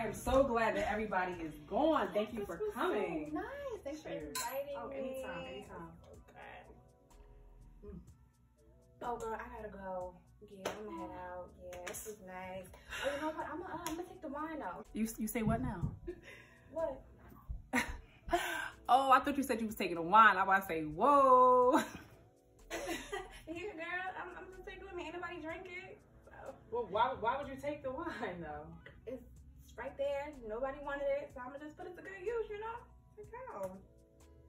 I am so glad that everybody is gone. Thank you for coming. So nice. Thanks for inviting me. Anytime, anytime. Okay. Oh, girl, I gotta go. Yeah, I'm gonna head out. Yeah, this was nice. Oh, you know what? I'm gonna take the wine out. You say what now? What? Oh, I thought you said you was taking the wine. I was about to say, whoa. Here, girl, I'm gonna take it with me. Ain't nobody drink it. So. Well, why would you take the wine though? It's right there. Nobody wanted it, so I'm gonna just put it to good use, you know. Like,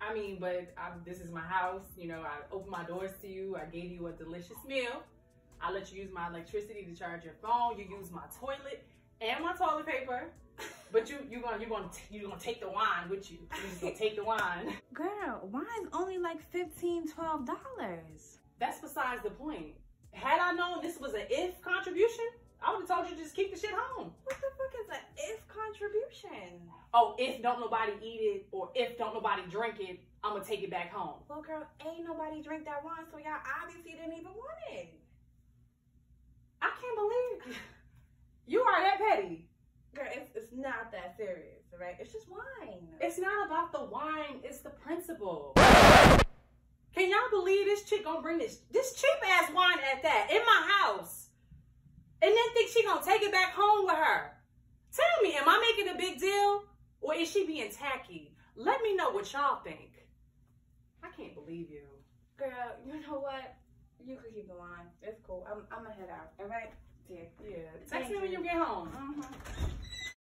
I mean, but this is my house. You know, I opened my doors to you. I gave you a delicious meal. I let you use my electricity to charge your phone. You use my toilet and my toilet paper. But you gonna take the wine with you. You just gonna take the wine. Girl, wine's only like $15, $12. That's besides the point. Had I known this was an if contribution, I would've told you to just keep the shit home. What the fuck is an if contribution? Oh, if don't nobody eat it or if don't nobody drink it, I'm gonna take it back home. Well, girl, ain't nobody drink that wine, so y'all obviously didn't even want it. I can't believe you are that petty. Girl, it's not that serious, right? It's just wine. It's not about the wine, it's the principle. Can y'all believe this chick gonna bring this cheap ass wine at that in my house? And then think she gonna take it back home with her? Tell me, am I making a big deal? Or is she being tacky? Let me know what y'all think. I can't believe you. Girl, you know what? You could keep the wine. It's cool. I'm gonna head out, all right? Yeah. Text me when you get home.